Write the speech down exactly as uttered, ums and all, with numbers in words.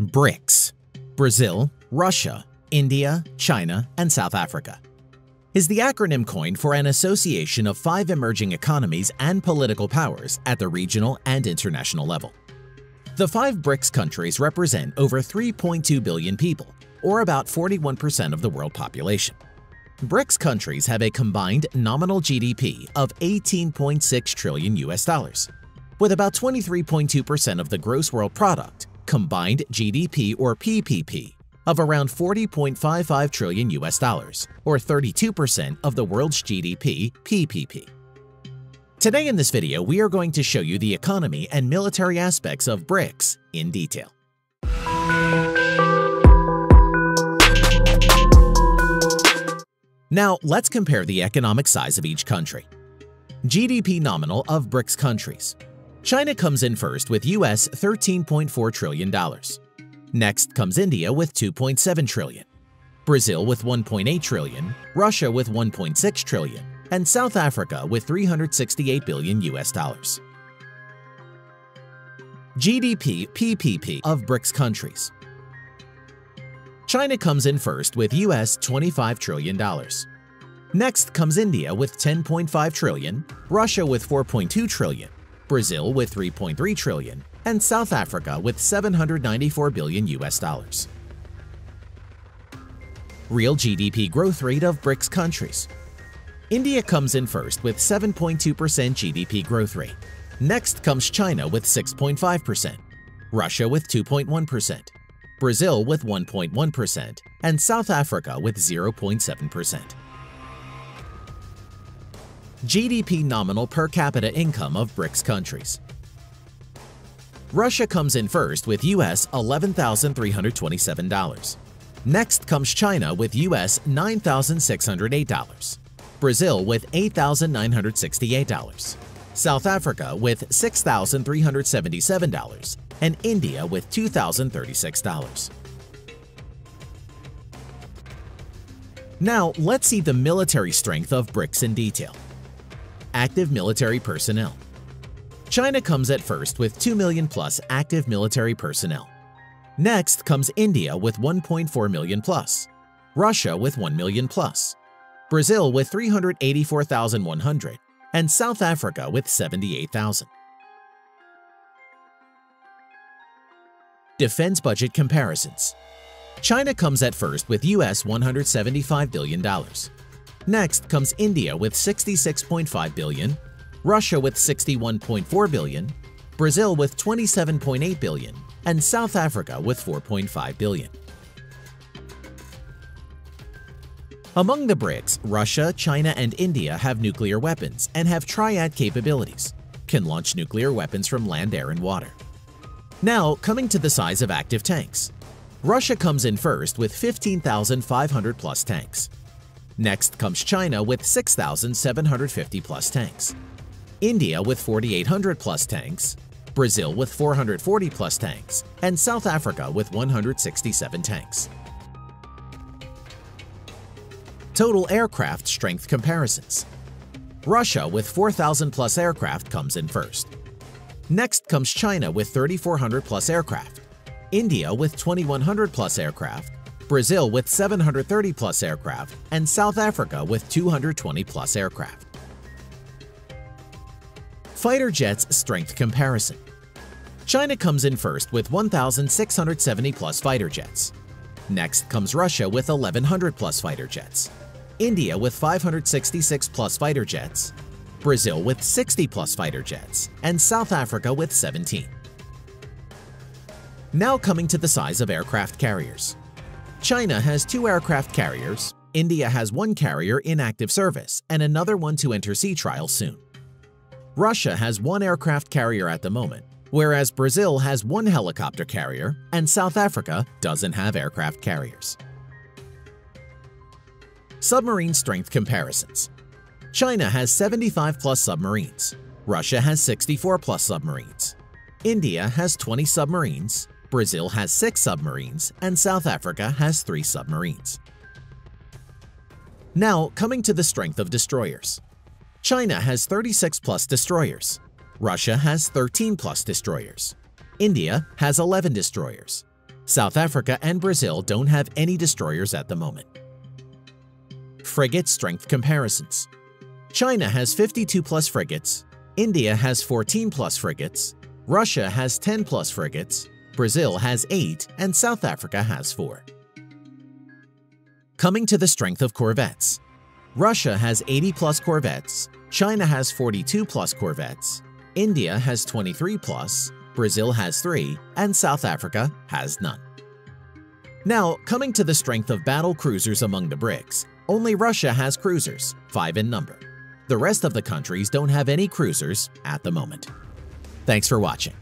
BRICS – Brazil, Russia, India, China, and South Africa – is the acronym coined for an association of five emerging economies and political powers at the regional and international level. The five BRICS countries represent over three point two billion people, or about forty-one percent of the world population. BRICS countries have a combined nominal G D P of eighteen point six trillion U S dollars, with about twenty-three point two percent of the gross world product, combined G D P or P P P, of around forty point five five trillion U S dollars, or thirty-two percent of the world's G D P P P P. Today in this video, we are going to show you the economy and military aspects of BRICS in detail. Now, let's compare the economic size of each country. G D P nominal of BRICS countries. China comes in first with U S thirteen point four trillion dollars. Next comes India with two point seven trillion dollars, Brazil with one point eight trillion dollars, Russia with one point six trillion dollars, and South Africa with three hundred sixty-eight billion U S dollars. G D P P P P of BRICS countries. China comes in first with U S twenty-five trillion dollars. Next comes India with ten point five trillion dollars, Russia with four point two trillion dollars, Brazil with three point three trillion dollars, and South Africa with seven hundred ninety-four billion U S dollars. Real G D P growth rate of BRICS countries. India comes in first with seven point two percent G D P growth rate. Next comes China with six point five percent, Russia with two point one percent, Brazil with one point one percent, and South Africa with zero point seven percent. G D P nominal per capita income of BRICS countries. Russia comes in first with U S eleven thousand three hundred twenty-seven dollars. Next comes China with U S nine thousand six hundred eight dollars, Brazil with eight thousand nine hundred sixty-eight dollars, South Africa with six thousand three hundred seventy-seven dollars, and India with two thousand thirty-six dollars. Now, let's see the military strength of BRICS in detail. Active military personnel. China comes at first with two million plus active military personnel. Next comes India with one point four million plus, Russia with one million plus, Brazil with three hundred eighty-four thousand one hundred, and South Africa with seventy-eight thousand. Defense budget comparisons. China comes at first with U S one hundred seventy-five billion dollars. Next comes India with sixty-six point five billion dollars, Russia with sixty-one point four billion dollars, Brazil with twenty-seven point eight billion dollars, and South Africa with four point five billion dollars. Among the BRICS, Russia, China, and India have nuclear weapons and have triad capabilities, can launch nuclear weapons from land, air, and water. Now, coming to the size of active tanks. Russia comes in first with fifteen thousand five hundred plus tanks. Next comes China with six thousand seven hundred fifty plus tanks, India with four thousand eight hundred plus tanks, Brazil with four hundred forty plus tanks, and South Africa with one hundred sixty-seven tanks. Total aircraft strength comparisons. Russia with four thousand plus aircraft comes in first. Next comes China with three thousand four hundred plus aircraft, India with two thousand one hundred plus aircraft, Brazil with seven hundred thirty plus aircraft, and South Africa with two hundred twenty plus aircraft. Fighter jets strength comparison. China comes in first with one thousand six hundred seventy plus fighter jets. Next comes Russia with eleven hundred plus fighter jets, India with five hundred sixty-six plus fighter jets, Brazil with sixty plus fighter jets, and South Africa with seventeen. Now coming to the size of aircraft carriers. China has two aircraft carriers, India has one carrier in active service and another one to enter sea trial soon. Russia has one aircraft carrier at the moment, whereas Brazil has one helicopter carrier and South Africa doesn't have aircraft carriers. Submarine strength comparisons. China has seventy-five plus submarines, Russia has sixty-four plus submarines, India has twenty submarines, Brazil has six submarines, and South Africa has three submarines. Now, coming to the strength of destroyers. China has thirty-six plus destroyers, Russia has thirteen plus destroyers, India has eleven destroyers, South Africa and Brazil don't have any destroyers at the moment. Frigate strength comparisons. China has fifty-two plus frigates, India has fourteen plus frigates, Russia has ten plus frigates, Brazil has eight, and South Africa has four. Coming to the strength of corvettes. Russia has eighty plus corvettes, China has forty-two plus corvettes, India has twenty-three plus, Brazil has three, and South Africa has none. Now, coming to the strength of battle cruisers among the BRICS, only Russia has cruisers, five in number. The rest of the countries don't have any cruisers at the moment. Thanks for watching.